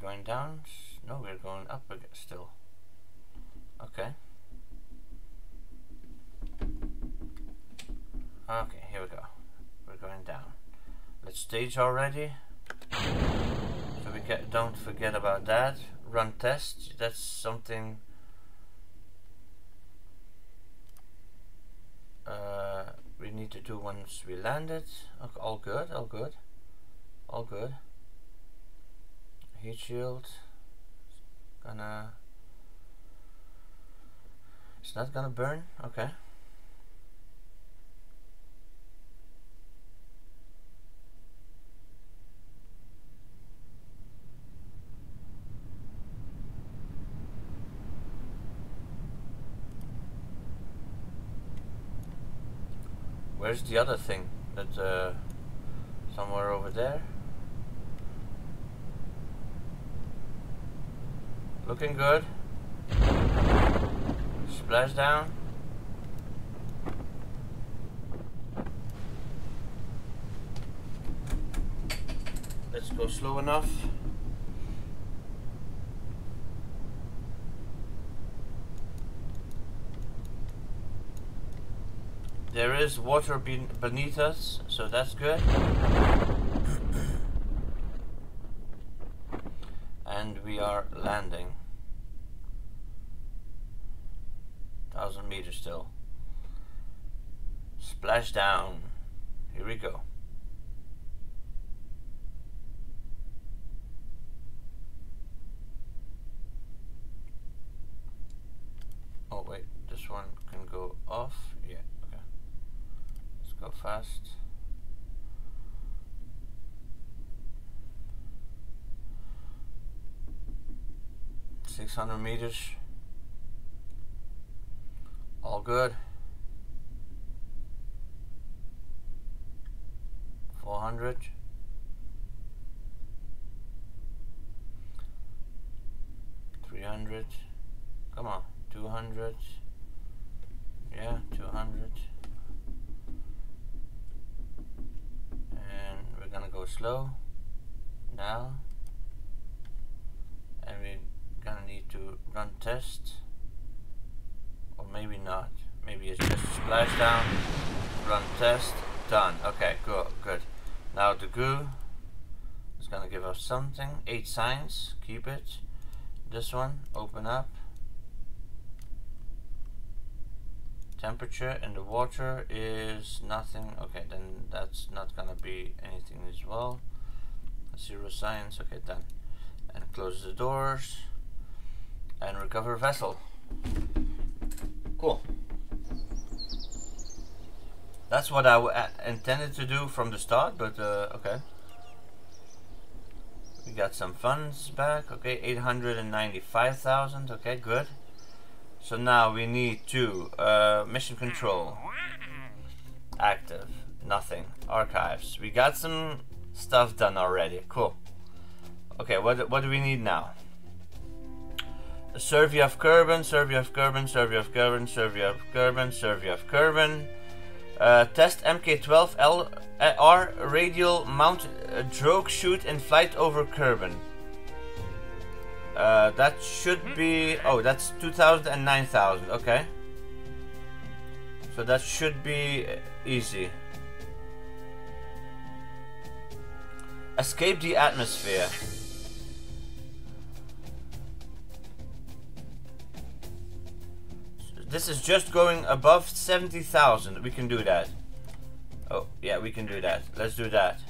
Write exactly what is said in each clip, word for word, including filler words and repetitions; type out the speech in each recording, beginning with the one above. going down? No, we're going up again still. Okay. Okay, here we go. We're going down. Let's stage already. So we get, don't forget about that. Run test, that's something uh, we need to do once we landed. Okay, all good, all good, all good. Heat shield, gonna, it's not gonna burn, okay. Where's the other thing? That uh, somewhere over there. Looking good. Splash down. Let's go slow enough. There is water be- beneath us, so that's good. And we are landing. Thousand meters still. Splash down. Here we go. Oh wait, this one can go off. Yeah. Go fast. Six hundred meters. All good. Four hundred. Three hundred. Come on. Two hundred. Yeah, two hundred. And we're gonna go slow now, and we're gonna need to run test, or maybe not, maybe it's just splash down, run test, done. Okay, good, good. Now the goo is gonna give us something. Eight signs, keep it. This one, open up. Temperature in the water is nothing. Okay, then that's not gonna be anything as well. Zero science. Okay, done. And close the doors and recover vessel. Cool. That's what I w intended to do from the start, but uh, okay. We got some funds back. Okay, eight hundred and ninety-five thousand. Okay, good. So now we need to, uh, mission control, active, nothing, archives. We got some stuff done already, cool. Okay, what, what do we need now? A survey of Kerbin, survey of Kerbin, survey of Kerbin, survey of Kerbin, survey of Kerbin. Uh, test M K twelve L R radial mount uh, drogue chute in flight over Kerbin. Uh, that should be, oh, that's two thousand and nine thousand, okay. So that should be easy. Escape the atmosphere. So this is just going above seventy thousand, we can do that. Oh, yeah, we can do that, let's do that.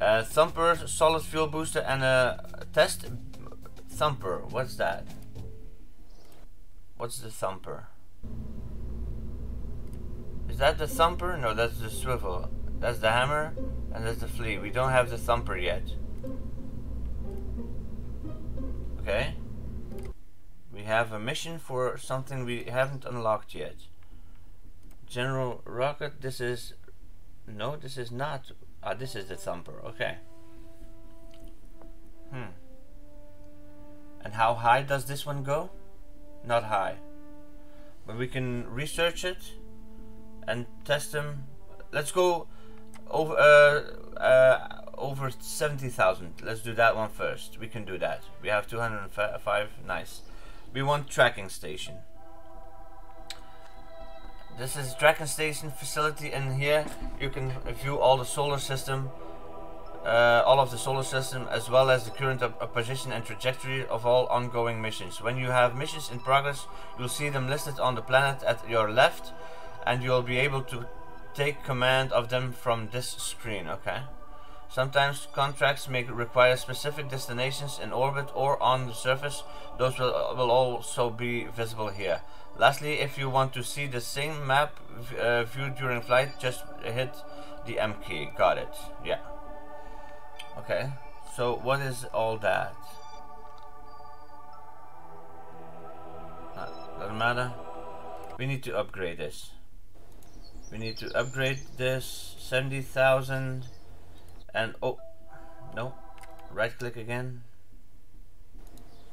Uh, thumper, solid fuel booster and a test. Thumper, what's that? What's the thumper? Is that the thumper? No, that's the swivel. That's the hammer, and that's the flea. We don't have the thumper yet. Okay. We have a mission for something we haven't unlocked yet. General rocket, this is... No, this is not... Ah, this is the thumper, okay. Hmm. And how high does this one go? Not high. But we can research it and test them. Let's go over uh, uh, over seventy thousand. Let's do that one first. We can do that. We have two hundred five. Nice. We want tracking station. This is tracking station facility, and here you can view all the solar system, uh, all of the solar system, as well as the current uh, position and trajectory of all ongoing missions. When you have missions in progress, you'll see them listed on the planet at your left, and you'll be able to take command of them from this screen. Okay. Sometimes contracts may require specific destinations in orbit or on the surface. Those will, will also be visible here. Lastly, if you want to see the same map uh, viewed during flight, just hit the M key. Got it. Yeah. Okay. So what is all that? Not, doesn't matter. We need to upgrade this. We need to upgrade this. seventy thousand. And oh, no. Right click again.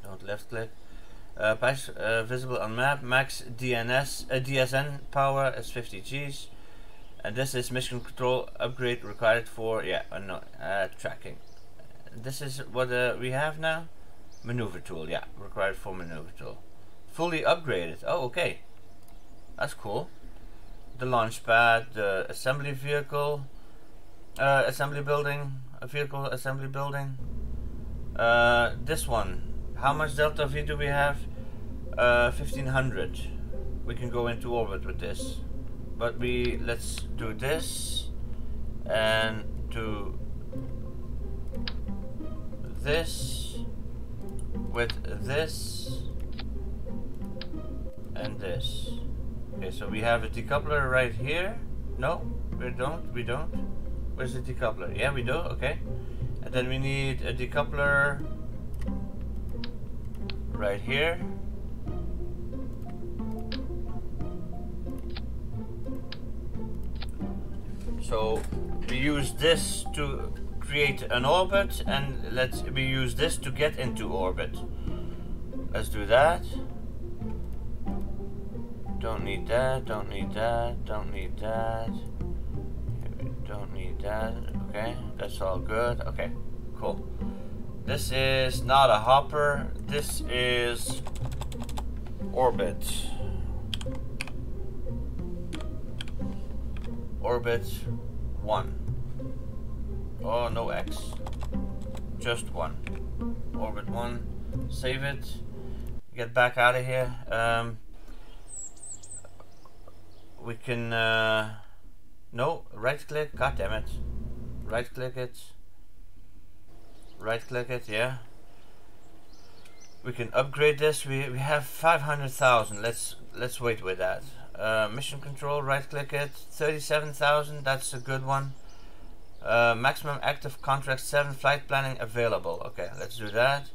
Don't left click. Uh, patch, uh, visible on map, max D N S, uh, D S N power is fifty G's, and this is mission control upgrade required for yeah uh, no, uh, tracking. This is what uh, we have now. Maneuver tool, yeah, required for maneuver tool. Fully upgraded. Oh, okay, that's cool. The launch pad, the assembly vehicle, uh, assembly building, a vehicle assembly building. Uh, this one. How much delta V do we have? Uh, fifteen hundred. We can go into orbit with this, but we let's do this and do this with this and this. Okay, so we have a decoupler right here. No, we don't. We don't. Where's the decoupler? Yeah, we do. Okay, and then we need a decoupler right here. So we use this to create an orbit, and let's we use this to get into orbit. Let's do that. Don't need that, don't need that, don't need that, don't need that. Okay, that's all good. Okay, cool. This is not a hopper, this is orbit. Orbit one. Oh, no X. Just one. Orbit one. Save it. Get back out of here. Um, we can... Uh, no, right click. God damn it. Right click it. Right click it, yeah. We can upgrade this. We we have five hundred thousand. Let's let's wait with that. Uh, mission control. Right click it. Thirty-seven thousand. That's a good one. Uh, maximum active contract seven. Flight planning available. Okay, let's do that.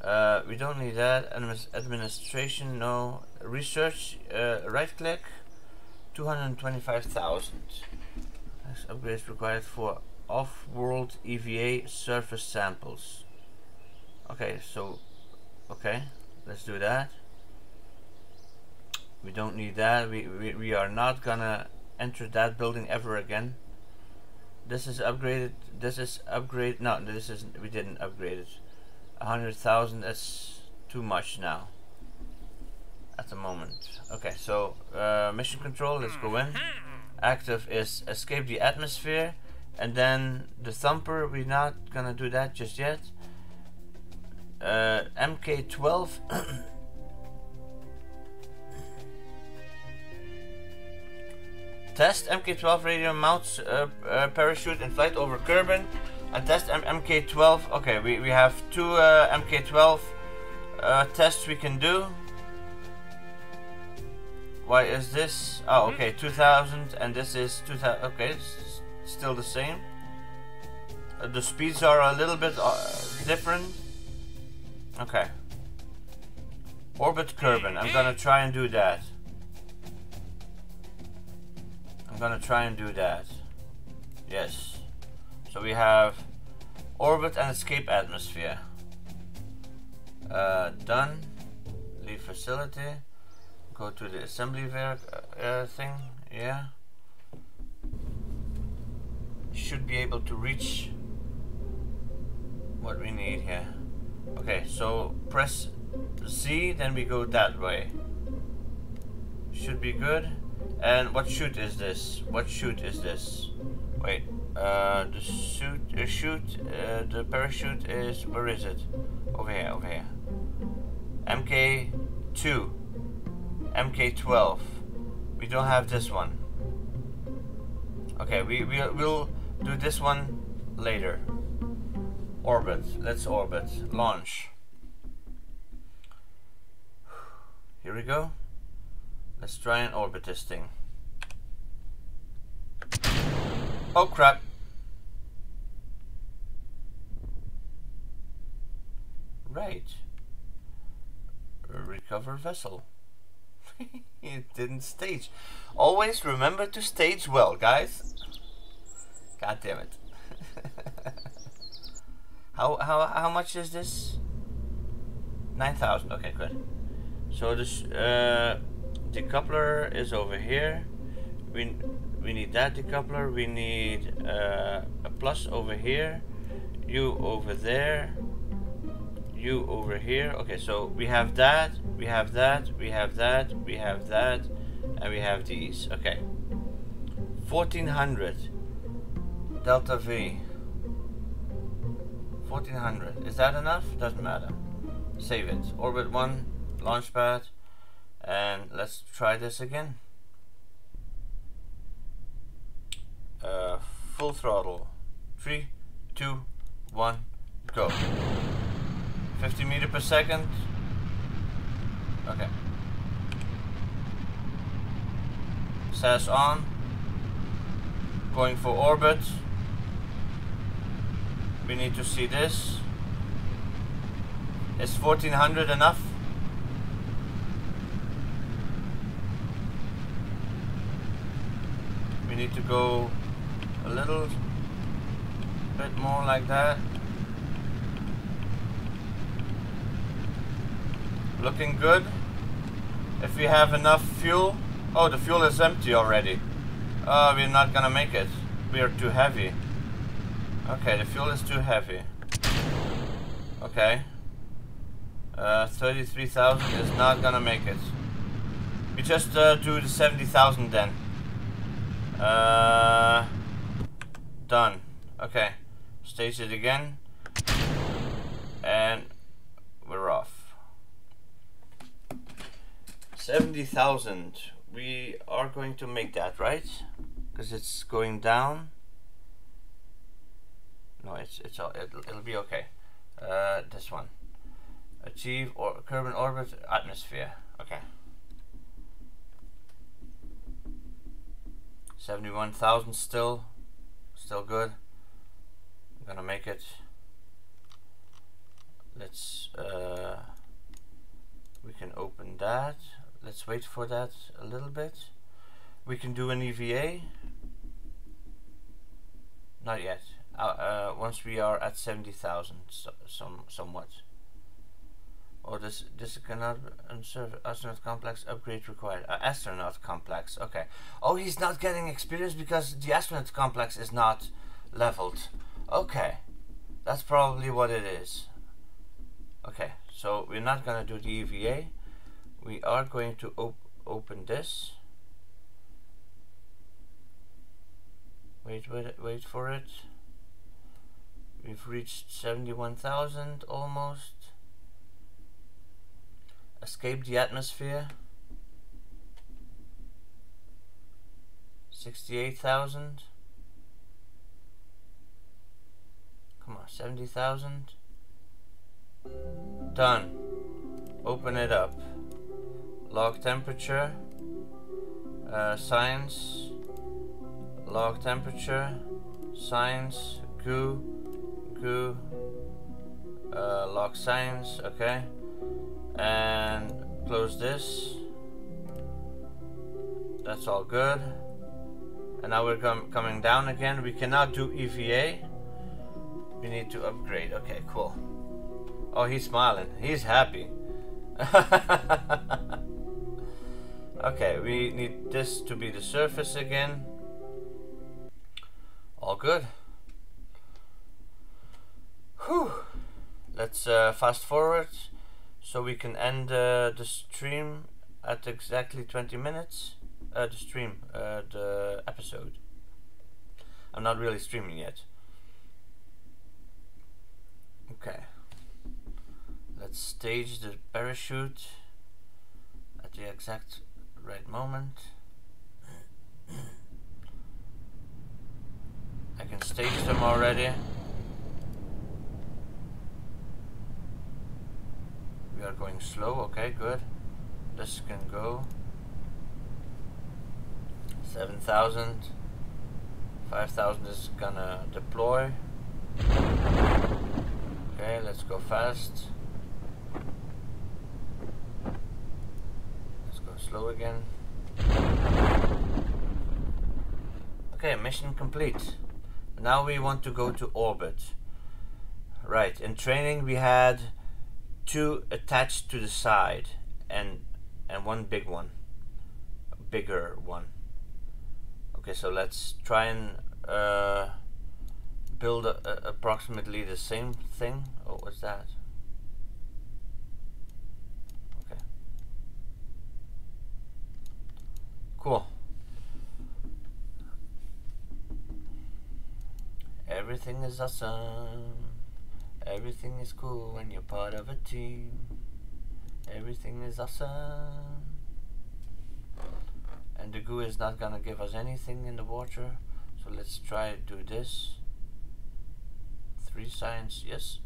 Uh, we don't need that. Administration. No. Research. Uh, right click. Two hundred twenty-five thousand. Next upgrades required for off-world E V A surface samples. Okay, so okay, let's do that. We don't need that. We, we, we are not gonna enter that building ever again. This is upgraded. This is upgrade. No, this is we didn't upgrade it. A hundred thousand. That's too much now. At the moment. Okay, so uh, mission control. Let's go in. Active is escape the atmosphere. And then the thumper, we're not gonna do that just yet. Uh, M K twelve. Test M K twelve radial mounts uh, uh, parachute in flight over Kerbin. And test M K twelve. Okay, we, we have two uh, M K twelve uh, tests we can do. Why is this? Oh, okay, two thousand, and this is two thousand. Okay. Still the same. Uh, the speeds are a little bit uh, different. Okay. Orbit Kerbin. I'm gonna try and do that. I'm gonna try and do that. Yes. So we have orbit and escape atmosphere. Uh, done. Leave facility. Go to the assembly work, uh, thing. Yeah. Should be able to reach what we need here. Okay, so press Z, then we go that way. Should be good. And what chute is this? What chute is this? Wait, uh, the suit, uh, chute, uh, the parachute is, where is it? Over here, over here. M K two. M K twelve. We don't have this one. Okay, we, we, we'll do this one later. Orbit. Let's orbit. Launch. Here we go. Let's try and orbit this thing. Oh crap! Right. Recover vessel. It didn't stage. Always remember to stage well, guys. God damn it. how how how much is this? Nine thousand. Okay, good. So this. Uh, Decoupler is over here. We we need that decoupler. We need uh, a plus over here. You over there. You over here. Okay, so we have that. We have that. We have that. We have that, and we have these. Okay. Fourteen hundred. Delta V. Fourteen hundred. Is that enough? Doesn't matter. Save it. Orbit one. Launch pad. And let's try this again. Uh, full throttle. Three, two, one, go. Fifty meter per second. Okay. S A S on. Going for orbit. We need to see this. Is fourteen hundred enough? We need to go a little bit more like that. Looking good. If we have enough fuel. Oh, the fuel is empty already. Uh, we're not gonna make it. We are too heavy. Okay, the fuel is too heavy. Okay. Uh, thirty-three thousand is not gonna make it. We just uh, do the seventy thousand then. Uh, done. Okay, stage it again, and we're off. Seventy thousand. We are going to make that, right? Because it's going down. No, it's it's all it'll, it'll be okay. Uh, this one. Achieve or Kerbin orbit atmosphere. Okay. seventy-one thousand still, still good. I'm gonna make it. Let's, uh, we can open that. Let's wait for that a little bit. We can do an E V A. Not yet. Uh, uh, once we are at seventy thousand, so, some somewhat. Oh, this this cannot serve astronaut complex upgrade required. Uh, astronaut complex. Okay. Oh, he's not getting experience because the astronaut complex is not leveled. Okay, that's probably what it is. Okay, so we're not gonna do the E V A. We are going to op open this. Wait, wait, wait for it. We've reached seventy-one thousand almost. Escape the atmosphere. Sixty-eight thousand. Come on, seventy thousand. Done. Open it up. Log temperature. Uh, science. Log temperature. Science. Goo. Goo. Uh, log science. Okay. And close this. That's all good. And now we're com coming down again. We cannot do E V A. We need to upgrade. Okay, cool. Oh, he's smiling. He's happy. Okay, we need this to be the surface again. All good. Whew. let's uh, fast forward so we can end uh, the stream at exactly twenty minutes. Uh, the stream, uh, the episode. I'm not really streaming yet. Okay. Let's stage the parachute at the exact right moment. I can stage them already. We are going slow, okay, good. This can go. seven thousand. five thousand is gonna deploy. Okay, let's go fast. Let's go slow again. Okay, mission complete. Now we want to go to orbit. Right, in training we had two attached to the side and and one big one. A bigger one. Okay, so let's try and uh, build a, a, approximately the same thing. Oh, what's that? Okay. Cool. Everything is awesome. Everything is cool when you're part of a team. Everything is awesome. And the goo is not gonna give us anything in the water, so let's try to do this. Three science, yes,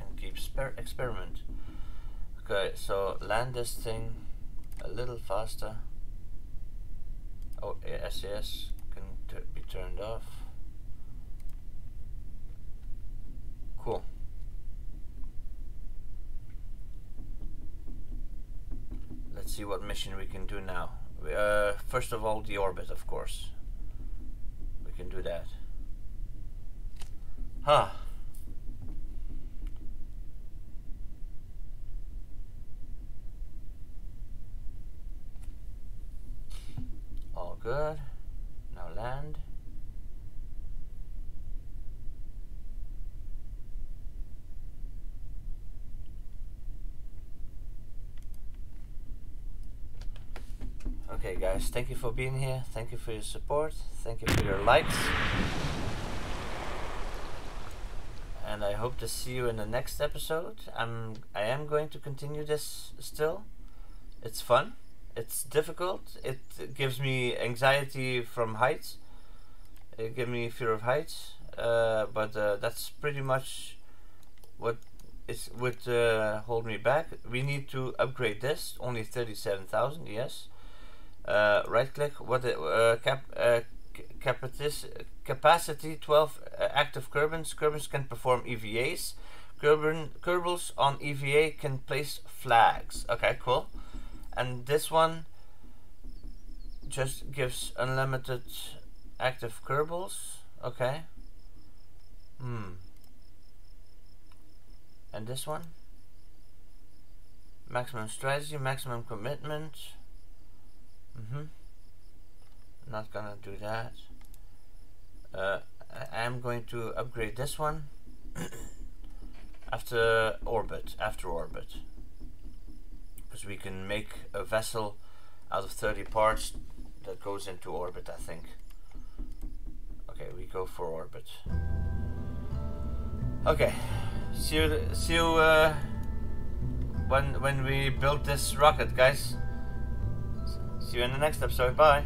and keep experiment. Okay, so land this thing a little faster. Oh, S A S can be turned off. Cool. Let's see what mission we can do now. We, uh, first of all, the orbit, of course. We can do that. Huh. All good. Now land. Okay guys, thank you for being here, thank you for your support, thank you for your likes, and I hope to see you in the next episode. I'm, I am going to continue this still. It's fun, it's difficult, it, it gives me anxiety from heights, it gives me fear of heights, uh, but uh, that's pretty much what is, would uh, hold me back. We need to upgrade this, only thirty-seven thousand, yes. Uh, right click, what the, uh, cap, uh, capacity twelve uh, active Kerbins. Kerbins can perform E V As. Kerbin, Kerbals on E V A can place flags. Okay, cool. And this one just gives unlimited active Kerbals. Okay. Hmm. And this one? Maximum strategy, maximum commitment. Mm-hmm. Not gonna do that. Uh, I am going to upgrade this one after orbit. After orbit, because we can make a vessel out of thirty parts that goes into orbit. I think. Okay, we go for orbit. Okay, see you. See you uh, when when we build this rocket, guys. See you in the next episode. Bye.